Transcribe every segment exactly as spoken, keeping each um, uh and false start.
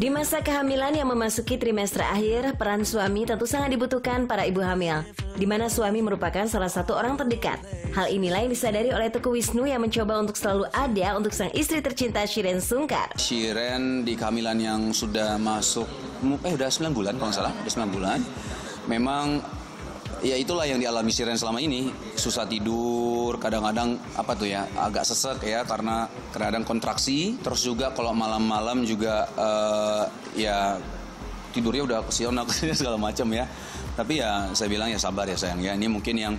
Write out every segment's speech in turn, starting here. Di masa kehamilan yang memasuki trimester akhir, peran suami tentu sangat dibutuhkan para ibu hamil, di mana suami merupakan salah satu orang terdekat. Hal inilah yang disadari oleh Teuku Wisnu yang mencoba untuk selalu ada untuk sang istri tercinta Shireen Sungkar. Shireen di kehamilan yang sudah masuk, eh udah sembilan bulan kalau nggak salah, udah sembilan bulan. Memang ya itulah yang dialami Shireen selama ini, susah tidur, kadang-kadang apa tuh ya, agak sesek ya karena kadang-kadang kontraksi, terus juga kalau malam-malam juga uh, ya tidurnya udah kesiona segala macam ya. Tapi ya saya bilang ya sabar ya sayang ya, ini mungkin yang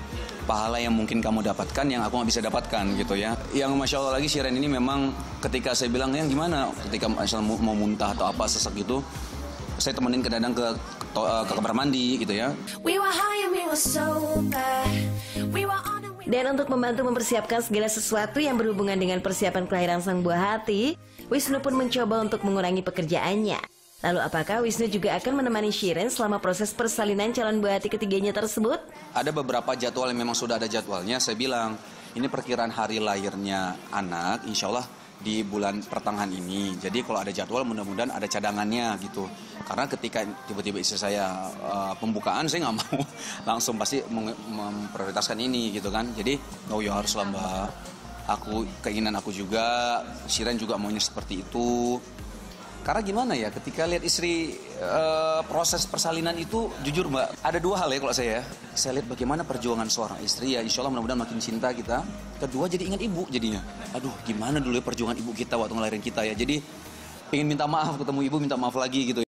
pahala yang mungkin kamu dapatkan yang aku nggak bisa dapatkan gitu ya. Yang Masya Allah lagi Shireen ini memang ketika saya bilang yang gimana ketika misalnya mau muntah atau apa sesek gitu, saya temenin kadang-kadang ke, ke, ke kamar mandi gitu ya. Dan untuk membantu mempersiapkan segala sesuatu yang berhubungan dengan persiapan kelahiran sang buah hati, Wisnu pun mencoba untuk mengurangi pekerjaannya. Lalu apakah Wisnu juga akan menemani Shireen selama proses persalinan calon buah hati ketiganya tersebut? Ada beberapa jadwal yang memang sudah ada jadwalnya. Saya bilang, ini perkiraan hari lahirnya anak, insya Allah di bulan pertengahan ini. Jadi kalau ada jadwal mudah-mudahan ada cadangannya gitu. Karena ketika tiba-tiba istri saya uh, pembukaan, saya nggak mau langsung pasti memprioritaskan ini gitu kan. Jadi, oh ya harus lambah. Aku, keinginan aku juga, Shireen juga maunya seperti itu. Karena gimana ya, ketika lihat istri e, proses persalinan itu, jujur mbak, ada dua hal ya kalau saya. Saya lihat bagaimana perjuangan seorang istri, ya insya Allah mudah-mudahan makin cinta kita. Kedua jadi ingat ibu jadinya. Aduh gimana dulu ya perjuangan ibu kita waktu ngelahirin kita ya. Jadi pengen minta maaf ketemu ibu, minta maaf lagi gitu.